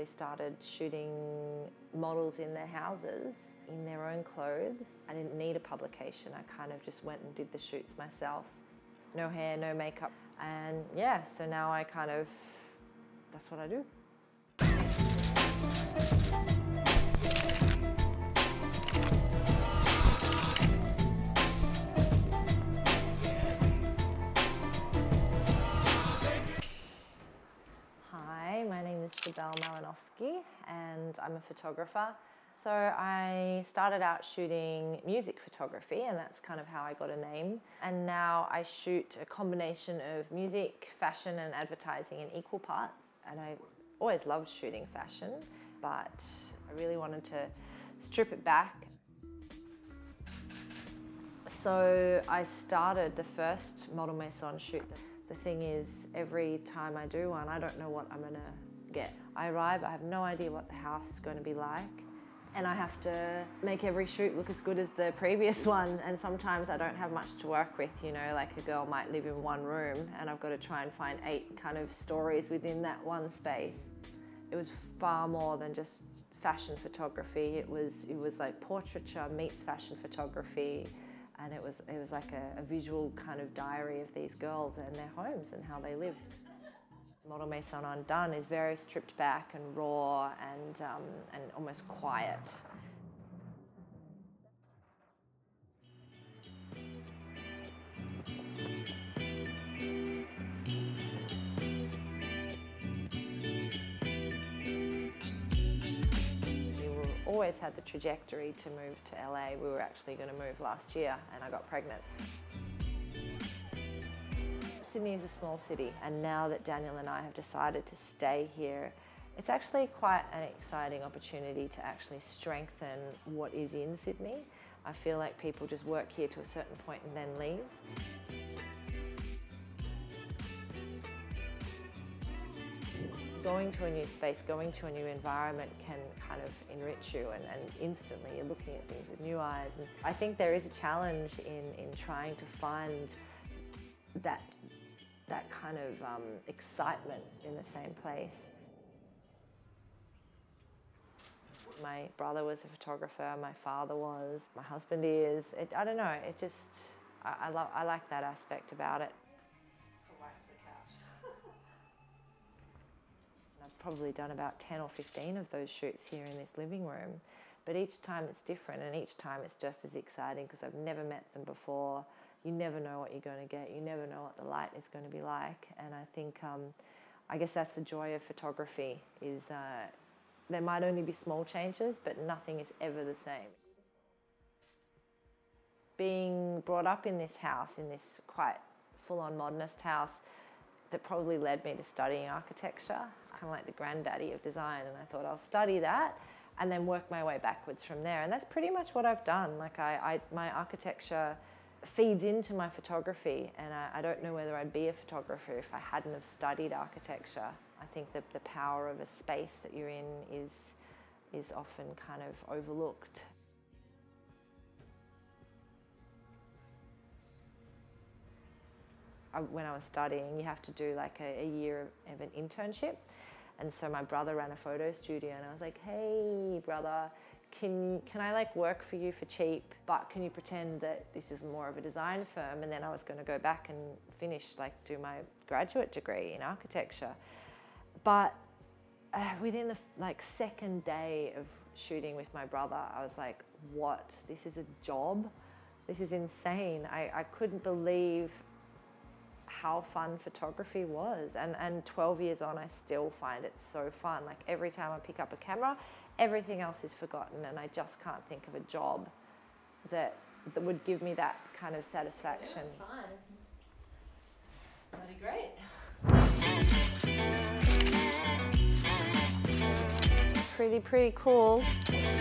actually started shooting models in their houses, in their own clothes. I didn't need a publication. I kind of just went and did the shoots myself. No hair, no makeup. And yeah, so now I kind of, that's what I do. Hi, my name is Cybele Malinowski and I'm a photographer. So I started out shooting music photography and that's kind of how I got a name. And now I shoot a combination of music, fashion and advertising in equal parts. And I always loved shooting fashion, but I really wanted to strip it back. So I started the first Model Maison shoot. The thing is, every time I do one, I don't know what I'm gonna get. I arrive, I have no idea what the house is gonna be like. And I have to make every shoot look as good as the previous one, and sometimes I don't have much to work with, you know, like a girl might live in one room and I've got to try and find 8 kind of stories within that one space. It was far more than just fashion photography. It was like portraiture meets fashion photography, and it was like a visual kind of diary of these girls and their homes and how they lived. Model Maison Undone is very stripped back and raw and almost quiet. We always had the trajectory to move to LA. We were actually going to move last year and I got pregnant. Sydney is a small city, and now that Daniel and I have decided to stay here, it's actually quite an exciting opportunity to actually strengthen what is in Sydney. I feel like people just work here to a certain point and then leave. Going to a new space, going to a new environment can kind of enrich you and instantly you're looking at things with new eyes. And I think there is a challenge in trying to find that kind of excitement in the same place. My brother was a photographer, my father was, my husband is. I don't know, it just, I like that aspect about it. I've probably done about 10 or 15 of those shoots here in this living room, but each time it's different and each time it's just as exciting because I've never met them before. You never know what you're going to get, you never know what the light is going to be like, and I think, I guess that's the joy of photography, is there might only be small changes, but nothing is ever the same. Being brought up in this house, in this quite full-on modernist house, that probably led me to studying architecture. It's kind of like the granddaddy of design, and I thought I'll study that and then work my way backwards from there, and that's pretty much what I've done. Like my architecture feeds into my photography, and I don't know whether I'd be a photographer if I hadn't have studied architecture. I think that the power of a space that you're in is often kind of overlooked. When I was studying, you have to do like a year of an internship, and so my brother ran a photo studio and I was like, hey brother, can I like work for you for cheap, but can you pretend that this is more of a design firm? And then I was going to go back and finish, like do my graduate degree in architecture. But within the like second day of shooting with my brother, I was like, what? This is a job? This is insane. I couldn't believe how fun photography was, and 12 years on I still find it so fun. Like every time I pick up a camera, everything else is forgotten and I just can't think of a job that would give me that kind of satisfaction. Yeah, fun. Bloody great. Pretty cool.